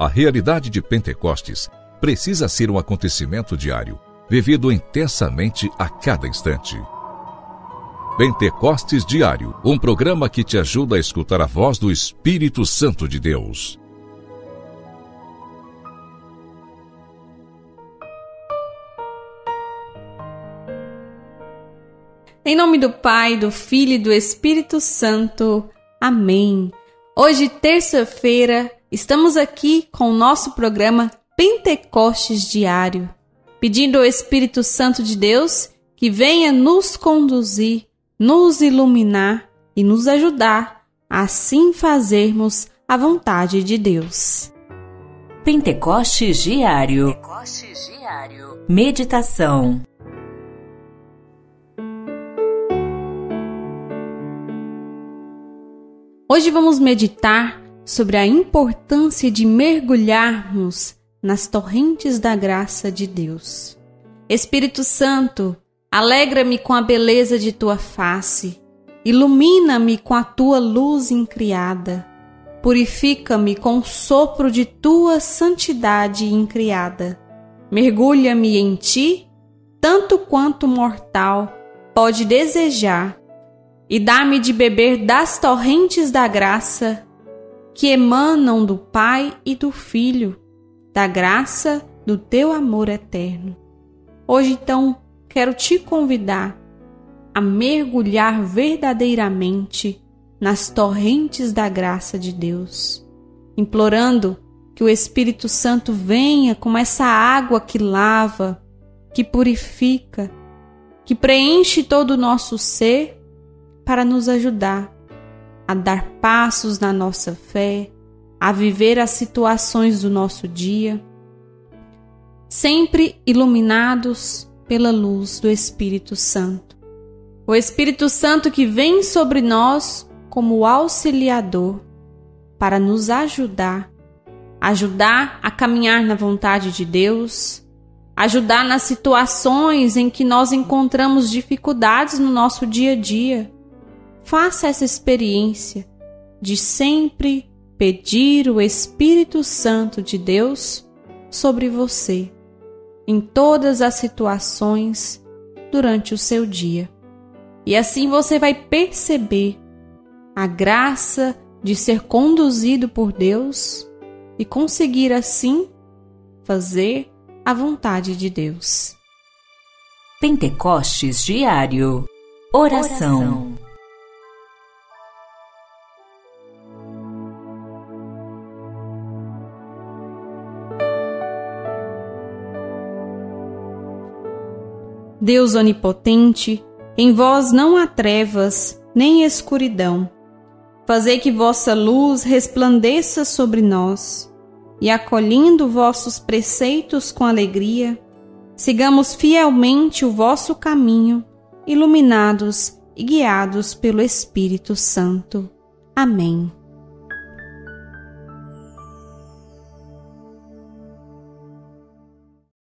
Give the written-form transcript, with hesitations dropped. A realidade de Pentecostes precisa ser um acontecimento diário, vivido intensamente a cada instante. Pentecostes Diário, um programa que te ajuda a escutar a voz do Espírito Santo de Deus. Em nome do Pai, do Filho e do Espírito Santo. Amém. Hoje, terça-feira, estamos aqui com o nosso programa Pentecostes Diário, pedindo ao Espírito Santo de Deus que venha nos conduzir, nos iluminar e nos ajudar a assim fazermos a vontade de Deus. Pentecostes Diário. Pentecostes Diário. Meditação. Hoje vamos meditar sobre a importância de mergulharmos nas torrentes da graça de Deus. Espírito Santo, alegra-me com a beleza de tua face, ilumina-me com a tua luz incriada, purifica-me com o sopro de tua santidade incriada, mergulha-me em ti, tanto quanto mortal pode desejar, e dá-me de beber das torrentes da graça, que emanam do Pai e do Filho, da graça do teu amor eterno. Hoje, então, quero te convidar a mergulhar verdadeiramente nas torrentes da graça de Deus, implorando que o Espírito Santo venha como essa água que lava, que purifica, que preenche todo o nosso ser para nos ajudar a dar passos na nossa fé, a viver as situações do nosso dia, sempre iluminados pela luz do Espírito Santo. O Espírito Santo que vem sobre nós como auxiliador para nos ajudar a caminhar na vontade de Deus, ajudar nas situações em que nós encontramos dificuldades no nosso dia a dia. Faça essa experiência de sempre pedir o Espírito Santo de Deus sobre você, em todas as situações durante o seu dia. E assim você vai perceber a graça de ser conduzido por Deus e conseguir assim fazer a vontade de Deus. Pentecostes Diário. Oração. Deus onipotente, em vós não há trevas nem escuridão. Fazei que vossa luz resplandeça sobre nós, e acolhendo vossos preceitos com alegria, sigamos fielmente o vosso caminho, iluminados e guiados pelo Espírito Santo. Amém.